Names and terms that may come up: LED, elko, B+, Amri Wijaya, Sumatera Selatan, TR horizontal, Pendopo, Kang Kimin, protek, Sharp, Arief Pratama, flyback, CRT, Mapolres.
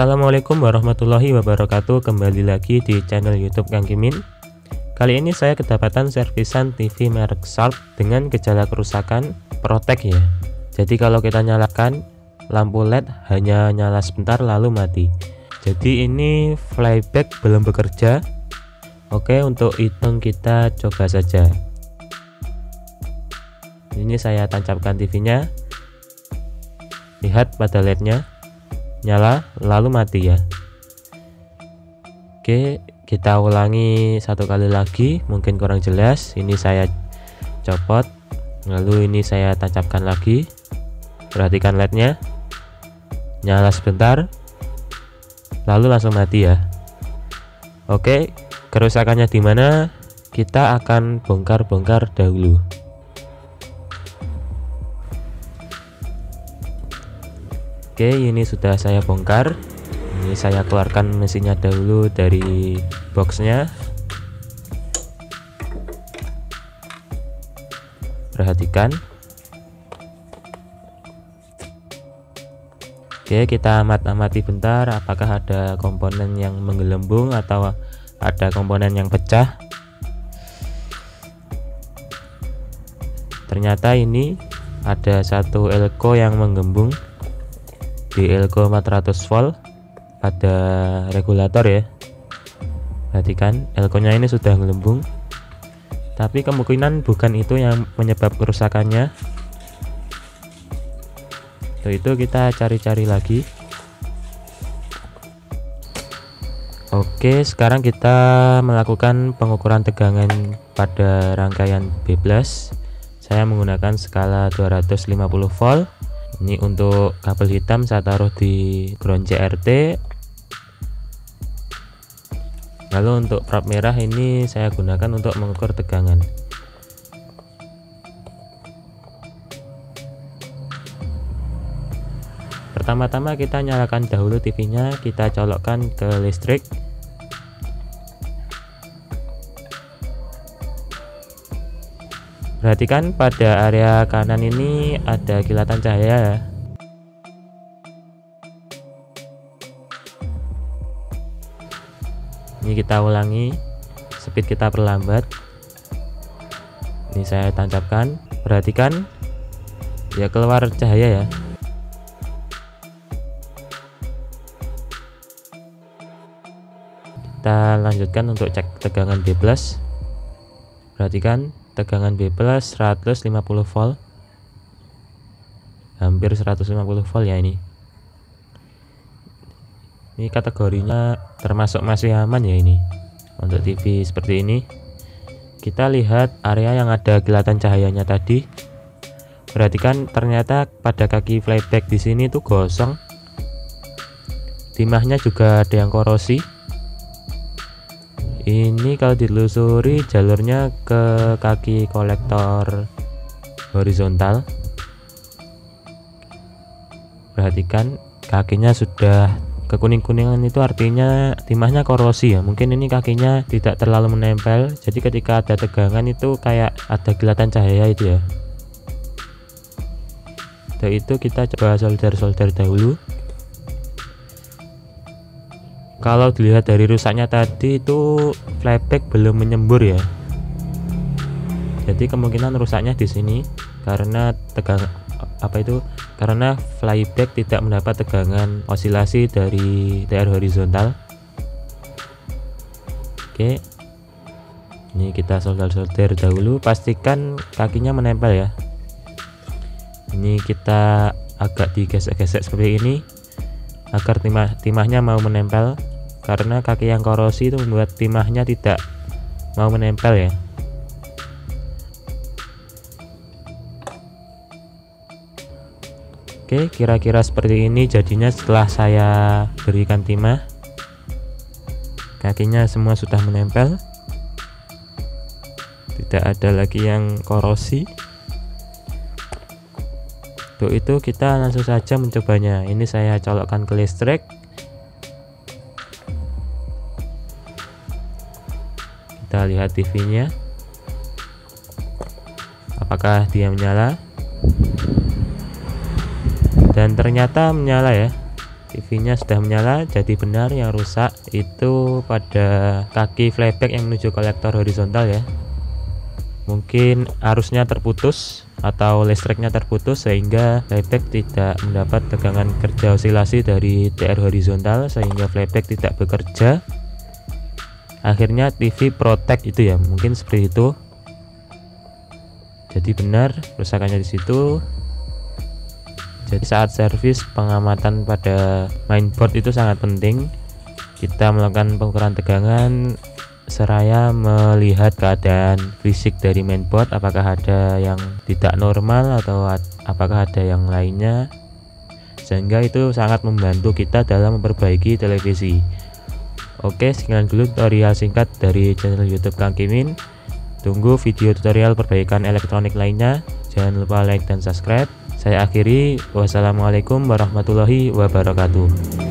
Assalamualaikum warahmatullahi wabarakatuh. Kembali lagi di channel YouTube Kang Kimin. Kali ini saya kedapatan servisan TV merek Sharp dengan gejala kerusakan protek ya. Jadi kalau kita nyalakan lampu LED hanya nyala sebentar lalu mati. Jadi ini flyback belum bekerja. Oke, untuk hitung kita coba saja. Ini saya tancapkan TV-nya. Lihat pada LED-nya. Nyala lalu mati ya. Oke, kita ulangi satu kali lagi, mungkin kurang jelas. Ini saya copot, lalu ini saya tancapkan lagi. Perhatikan LED-nya, nyala sebentar lalu langsung mati ya. Oke, kerusakannya di mana? Kita akan bongkar-bongkar dahulu. Oke, ini sudah saya bongkar. Ini saya keluarkan mesinnya dahulu dari boxnya. Perhatikan. Oke, kita amati bentar apakah ada komponen yang menggelembung atau ada komponen yang pecah. Ternyata ini ada satu elko yang menggembung di elko 400 volt pada regulator ya. Perhatikan, elkonya ini sudah ngelembung, tapi kemungkinan bukan itu yang menyebab kerusakannya. Untuk itu kita cari-cari lagi. Oke, sekarang kita melakukan pengukuran tegangan pada rangkaian B+. Saya menggunakan skala 250 volt. Ini untuk kabel hitam saya taruh di ground CRT. Lalu untuk prop merah ini saya gunakan untuk mengukur tegangan. Pertama-tama kita nyalakan dahulu TV-nya, kita colokkan ke listrik. Perhatikan pada area kanan ini ada kilatan cahaya. Ini kita ulangi, speed kita perlambat. Ini saya tancapkan, perhatikan ya, keluar cahaya ya. Kita lanjutkan untuk cek tegangan B+. Perhatikan tegangan B+ 150 volt, hampir 150 volt ya. Ini kategorinya termasuk masih aman ya. Ini untuk TV seperti ini. Kita lihat area yang ada kilatan cahayanya tadi. Perhatikan, ternyata pada kaki flyback di sini tuh gosong, timahnya juga ada yang korosi. Ini kalau ditelusuri jalurnya ke kaki kolektor horizontal. Perhatikan, kakinya sudah kekuning-kuningan, itu artinya timahnya korosi ya. Mungkin ini kakinya tidak terlalu menempel, jadi ketika ada tegangan itu kayak ada kilatan cahaya itu ya. Dari itu kita coba solder-solder dahulu. Kalau dilihat dari rusaknya tadi itu flyback belum menyembur ya. Jadi kemungkinan rusaknya di sini karena karena flyback tidak mendapat tegangan osilasi dari TR horizontal. Oke. Ini kita solder-solder dahulu, pastikan kakinya menempel ya. Ini kita agak digesek-gesek seperti ini agar timahnya mau menempel. Karena kaki yang korosi itu membuat timahnya tidak mau menempel ya. Oke, kira-kira seperti ini jadinya setelah saya berikan timah. Kakinya semua sudah menempel, tidak ada lagi yang korosi. Untuk itu kita langsung saja mencobanya. Ini saya colokkan ke listrik. Kita lihat TV-nya, apakah dia menyala. Dan ternyata menyala ya. TV-nya sudah menyala. Jadi benar, yang rusak itu pada kaki flyback yang menuju kolektor horizontal ya. Mungkin arusnya terputus atau listriknya terputus sehingga flyback tidak mendapat tegangan kerja osilasi dari TR horizontal, sehingga flyback tidak bekerja. Akhirnya TV protect itu ya, mungkin seperti itu. Jadi benar, rusakannya di situ. Jadi saat servis, pengamatan pada mainboard itu sangat penting. Kita melakukan pengukuran tegangan seraya melihat keadaan fisik dari mainboard, apakah ada yang tidak normal atau apakah ada yang lainnya, sehingga itu sangat membantu kita dalam memperbaiki televisi. Oke, sekian dulu tutorial singkat dari channel YouTube Kang Kimin. Tunggu video tutorial perbaikan elektronik lainnya. Jangan lupa like dan subscribe. Saya akhiri, wassalamualaikum warahmatullahi wabarakatuh.